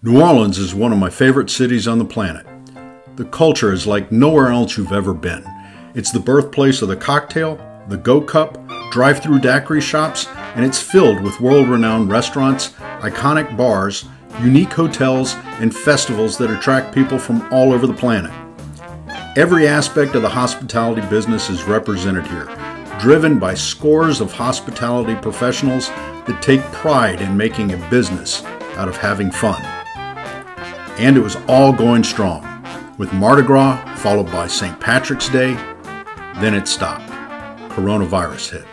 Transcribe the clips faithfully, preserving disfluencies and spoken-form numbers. New Orleans is one of my favorite cities on the planet. The culture is like nowhere else you've ever been. It's the birthplace of the cocktail, the Go Cup, drive-through daiquiri shops, and it's filled with world-renowned restaurants, iconic bars, unique hotels, and festivals that attract people from all over the planet. Every aspect of the hospitality business is represented here, driven by scores of hospitality professionals that take pride in making a business out of having fun. And it was all going strong, with Mardi Gras followed by Saint Patrick's Day, then it stopped. Coronavirus hit.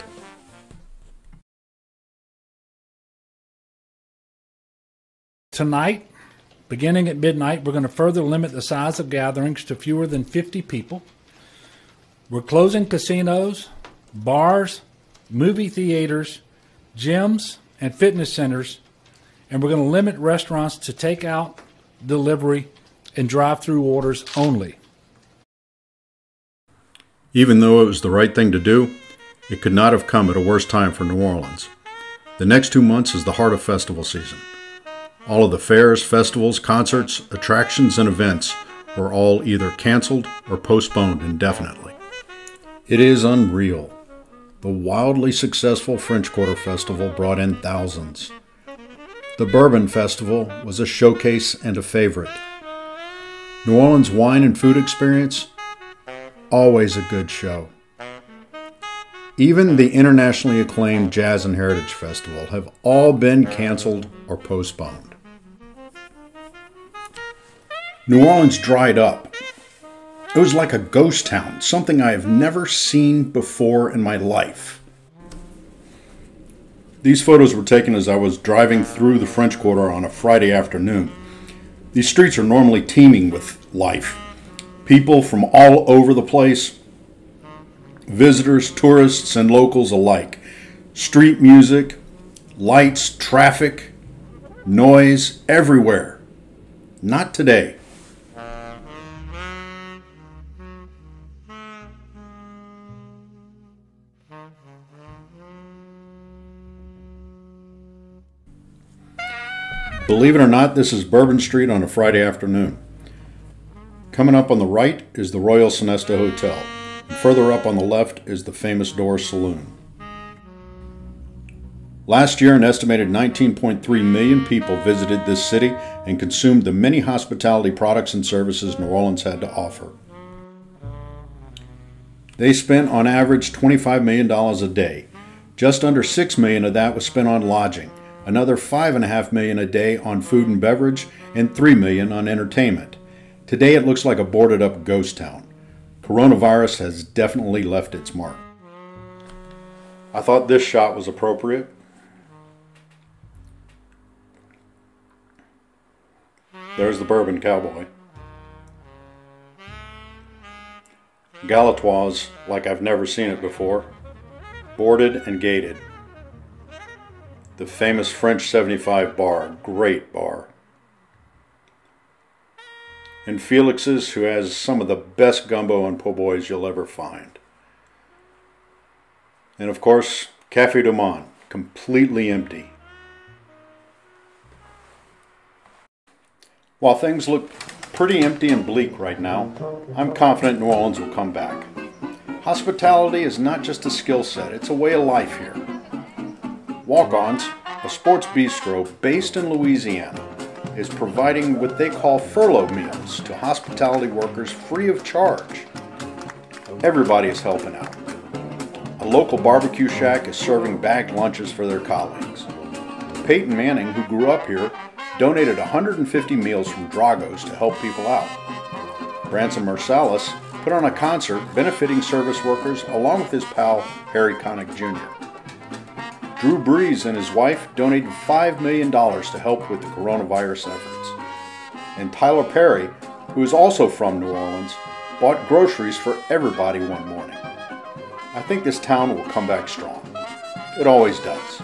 Tonight, beginning at midnight, we're going to further limit the size of gatherings to fewer than fifty people. We're closing casinos, bars, movie theaters, gyms, and fitness centers, and we're going to limit restaurants to takeout, delivery, and drive-through orders only. Even though it was the right thing to do, it could not have come at a worse time for New Orleans. The next two months is the heart of festival season. All of the fairs, festivals, concerts, attractions, and events were all either canceled or postponed indefinitely. It is unreal. The wildly successful French Quarter Festival brought in thousands. The Bourbon Festival was a showcase and a favorite. New Orleans wine and food experience, always a good show. Even the internationally acclaimed Jazz and Heritage Festival have all been canceled or postponed. New Orleans dried up. It was like a ghost town, something I have never seen before in my life. These photos were taken as I was driving through the French Quarter on a Friday afternoon. These streets are normally teeming with life. People from all over the place, visitors, tourists, and locals alike. Street music, lights, traffic, noise everywhere. Not today. Believe it or not, this is Bourbon Street on a Friday afternoon. Coming up on the right is the Royal Sonesta Hotel. And further up on the left is the famous Door Saloon. Last year, an estimated nineteen point three million people visited this city and consumed the many hospitality products and services New Orleans had to offer. They spent on average twenty-five million dollars a day. Just under six million dollars of that was spent on lodging, another five point five million dollars a day on food and beverage, and three million dollars on entertainment. Today it looks like a boarded up ghost town. Coronavirus has definitely left its mark. I thought this shot was appropriate. There's the Bourbon Cowboy. Galatoire's like I've never seen it before. Boarded and gated. The famous French seventy-five bar, great bar. And Felix's, who has some of the best gumbo and po' boys you'll ever find. And of course, Café du Monde, completely empty. While things look pretty empty and bleak right now, I'm confident New Orleans will come back. Hospitality is not just a skill set, it's a way of life here. Walk-Ons, a sports bistro based in Louisiana, is providing what they call furlough meals to hospitality workers free of charge. Everybody is helping out. A local barbecue shack is serving bagged lunches for their colleagues. Peyton Manning, who grew up here, donated one hundred fifty meals from Drago's to help people out. Branford Marsalis put on a concert benefiting service workers along with his pal Harry Connick, Junior Drew Brees and his wife donated five million dollars to help with the coronavirus efforts. And Tyler Perry, who is also from New Orleans, bought groceries for everybody one morning. I think this town will come back strong. It always does.